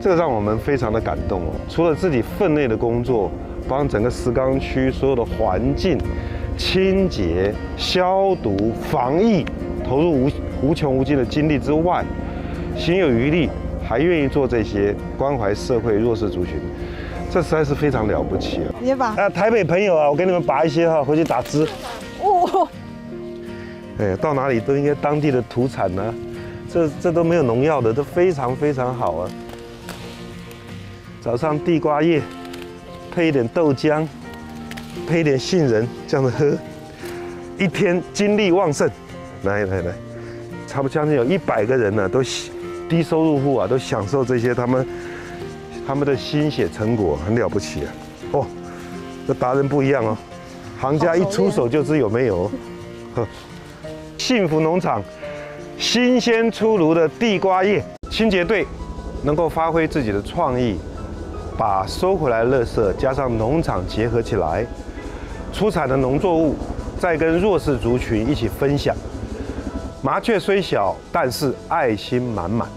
这让我们非常的感动哦。除了自己分内的工作，帮整个石冈区所有的环境清洁、消毒、防疫投入无穷无尽的精力之外，心有余力还愿意做这些关怀社会弱势族群。 这实在是非常了不起了。你拔啊，台北朋友啊，我给你们拔一些哈，回去打汁。哦，哎，到哪里都应该当地的土产呢、啊，这都没有农药的，都非常好啊。早上地瓜叶配一点豆浆，配一点杏仁，这样子喝，一天精力旺盛。来，差不多将近有100个人呢、啊，都低收入户啊，都享受这些他们的心血成果很了不起啊！哦，这达人不一样哦，行家一出手就知有没有。呵，幸福农场新鲜出炉的地瓜叶，清洁队能够发挥自己的创意，把收回来的垃圾加上农场结合起来，出产的农作物再跟弱势族群一起分享。麻雀虽小，但是爱心满满。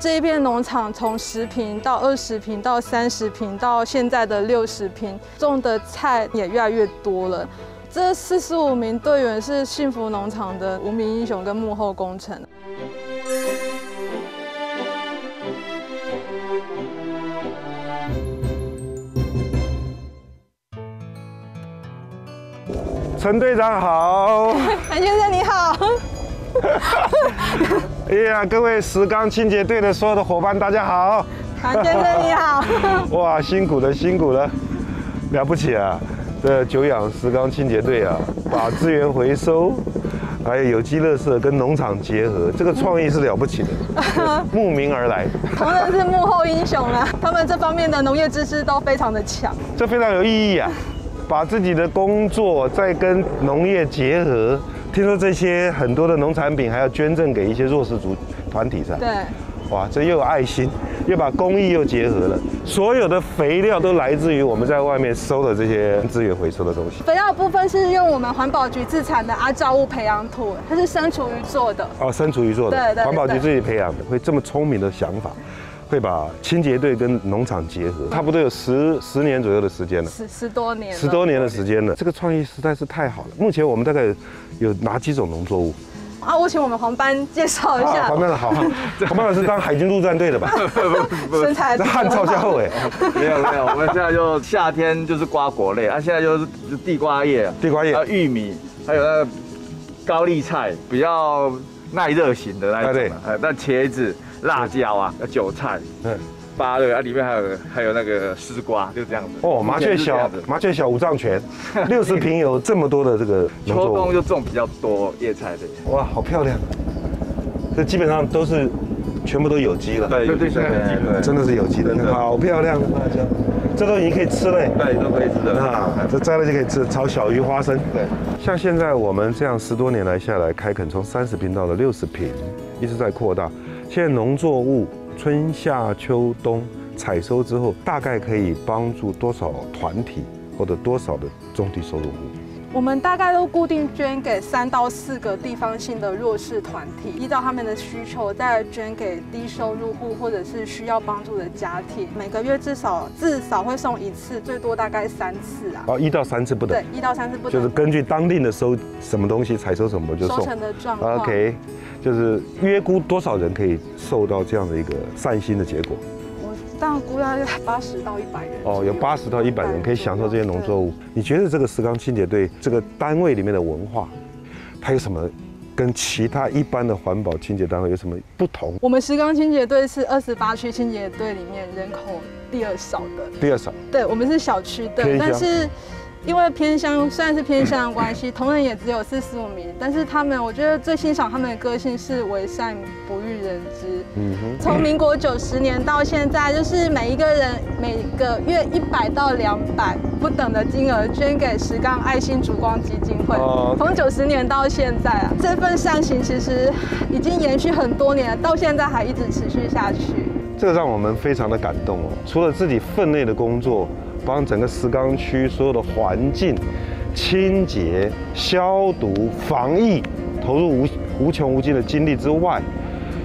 这一片农场从10坪到20坪到30坪到现在的60坪，种的菜也越来越多了。这45名队员是幸福农场的无名英雄跟幕后功臣。陈队长好，韩先生你好。 哎呀，各位石冈清洁队的所有的伙伴，大家好！韩先生你好！哇，辛苦了，了不起啊！这久仰石冈清洁队啊，把资源回收，还有有机垃圾跟农场结合，这个创意是了不起的，慕名而来。同仁是幕后英雄啊，他们这方面的农业知识都非常的强，这非常有意义啊！把自己的工作再跟农业结合。 听说这些很多的农产品还要捐赠给一些弱势族团体噻。对，哇，这又有爱心，又把公益又结合了。所有的肥料都来自于我们在外面收的这些资源回收的东西。肥料的部分是用我们环保局自产的阿罩物培养土，它是生厨余做的。哦，生厨余做的。对，环保局自己培养的，会这么聪明的想法，会把清洁队跟农场结合，差不多有十年左右的时间了。十多年。10多年的时间了，这个创意实在是太好了。目前我们大概 有哪几种农作物？啊，我请我们黄班介绍一下。黄班好，黄班是当海军陆战队的吧？不，身材汗臭下尾。没有，我们现在就夏天就是瓜果类，啊，现在就是地瓜叶、玉米，还有那高丽菜，比较耐热型的那一种，那茄子、辣椒啊、韭菜，嗯，芭乐啊，里面还有那个丝瓜，就这样子。哦，麻雀小五脏全，60坪有这么多的这个。秋冬就种比较多叶菜的。哇，好漂亮！这基本上都是全部都有机了。对，真的是有机的，好漂亮！这都已经可以吃了。对，都可以吃了啊！这摘了就可以吃，炒小鱼花生。对，像现在我们这样10多年来下来开垦，从30坪到了60坪，一直在扩大。现在农作物 春夏秋冬采收之后，大概可以帮助多少团体或者多少的中低收入户？我们大概都固定捐给3到4个地方性的弱势团体，依照他们的需求再捐给低收入户或者是需要帮助的家庭。每个月至少会送1次，最多大概3次啊。哦，1到3次不等。对，1到3次不等。就是根据当地的收什么东西采收什么就送。收成的状况。OK。 就是约估多少人可以受到这样的一个善心的结果？我大概估要80到100人。哦，有80到100人可以享受这些农作物。你觉得这个石冈清洁队这个单位里面的文化，它有什么跟其他一般的环保清洁单位有什么不同？我们石冈清洁队是28区清洁队里面人口第2少的。第2少。对，我们是小区队，但是 因为偏乡虽然是偏乡的关系，同仁也只有45名，但是他们我觉得最欣赏他们的个性是为善不欲人知。嗯哼，从民国90年到现在，就是每一个人每个月100到200不等的金额捐给石冈爱心烛光基金会。哦，从90年到现在啊，这份善行其实已经延续很多年了，到现在还一直持续下去。这个让我们非常的感动哦，除了自己分内的工作， 帮整个石冈区所有的环境清洁、消毒、防疫投入无穷无尽的精力之外，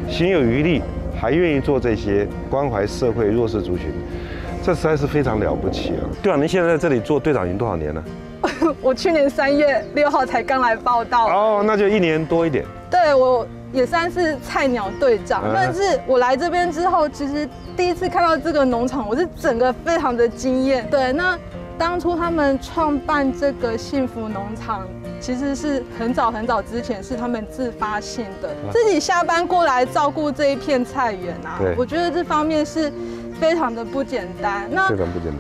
心有余力还愿意做这些关怀社会弱势族群，这实在是非常了不起啊！队长，您现在在这里做队长已经多少年了？我去年3月6号才刚来报道。哦，那就1年多一点。对，我也算是菜鸟队长，但是我来这边之后，其实第一次看到这个农场，我是整个非常的惊艳。对，那当初他们创办这个幸福农场。 其实是很早之前是他们自发性的，自己下班过来照顾这一片菜园啊。我觉得这方面是非常的不简单。那非常不简单。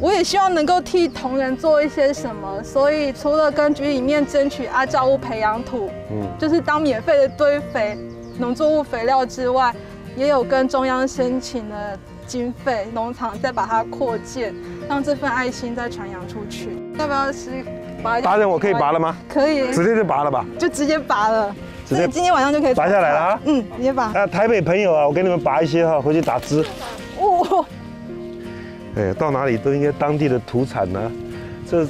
我也希望能够替同仁做一些什么，所以除了跟局里面争取阿酵物培养土，就是当免费的堆肥、农作物肥料之外，也有跟中央申请了经费，农场再把它扩建，让这份爱心再传扬出去。要不要吃？ 达人，我可以拔了吗？可以，直接就拔了吧？就直接拔了，直接今天晚上就可以拔下来了啊！嗯，直接拔。那台北朋友啊，我给你们拔一些哈，回去打汁。哦，哎，到哪里都应该当地的土产呢，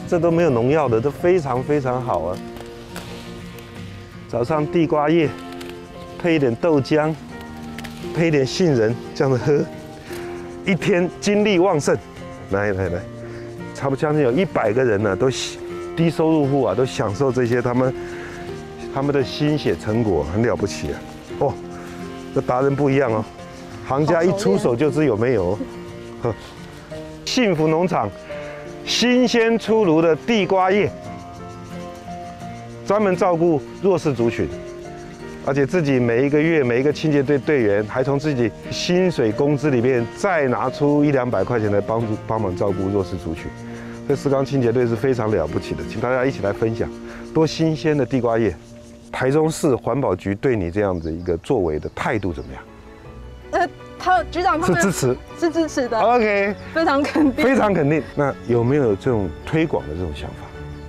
这都没有农药的，都非常好啊。早上地瓜叶配一点豆浆，配一点杏仁，这样子喝，一天精力旺盛。来，差不多将近有100个人呢，都。 低收入户啊，都享受这些他们的心血成果，很了不起啊！哦，这达人不一样哦，行家一出手就知有没有。呵，幸福农场新鲜出炉的地瓜叶，专门照顾弱势族群，而且自己每一个月每一个清洁队队员还从自己薪水工资里面再拿出100-200块钱来帮忙照顾弱势族群。 这石冈清洁队是非常了不起的，请大家一起来分享，多新鲜的地瓜叶！台中市环保局对你这样子一个作为的态度怎么样？局长他们是支持的 ，OK， 非常肯定，非常肯定。那有没有这种推广的这种想法？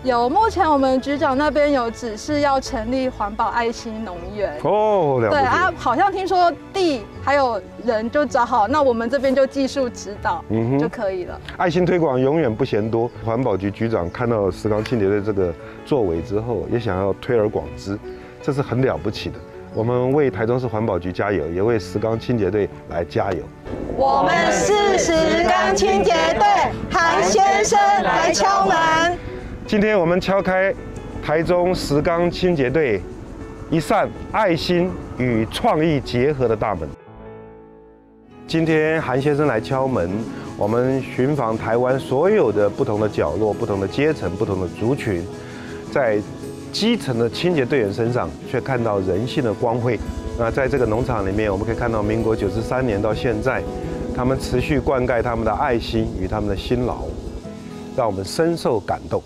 有，目前我们局长那边有指示要成立环保爱心农园哦，了解。对啊，好像听说地还有人就找好，那我们这边就技术指导，就可以了。爱心推广永远不嫌多。环保局局长看到石冈清洁队这个作为之后，也想要推而广之，这是很了不起的。我们为台中市环保局加油，也为石冈清洁队来加油。我们是石冈清洁队，韩先生来敲门。 今天我们敲开台中石冈清洁队一扇爱心与创意结合的大门。今天韩先生来敲门，我们寻访台湾所有的不同的角落、不同的阶层、不同的族群，在基层的清洁队员身上却看到人性的光辉。那在这个农场里面，我们可以看到民国93年到现在，他们持续灌溉他们的爱心与他们的辛劳，让我们深受感动。